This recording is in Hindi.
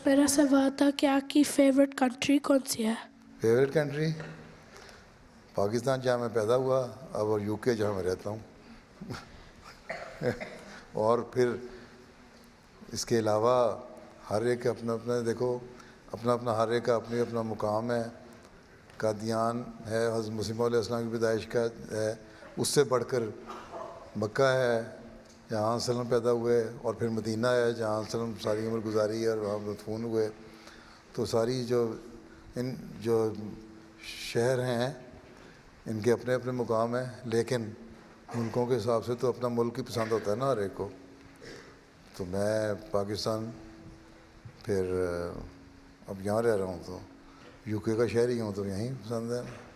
मेरा सवाल था कि आपकी फेवरेट कंट्री कौन सी है? फेवरेट कंट्री पाकिस्तान जहाँ मैं पैदा हुआ अब, और यूके जहाँ मैं रहता हूँ और फिर इसके अलावा हर एक अपना अपना देखो अपना अपना हर एक का अपने अपना मुकाम है। कादियान है हज़रत मसीह मौद अलैहिस्सलाम की पैदाइश का है, उससे बढ़कर मक्का है जहाँ सलम पैदा हुए, और फिर मदीना है जहाँ सलम सारी उम्र गुजारी और वहाँ मदफून हुए। तो सारी जो इन जो शहर हैं इनके अपने अपने मुकाम हैं, लेकिन मुल्कों के हिसाब से तो अपना मुल्क ही पसंद होता है ना हर एक को। तो मैं पाकिस्तान, फिर अब यहाँ रह रहा हूँ तो यूके का शहरी हूँ तो यहीं पसंद है।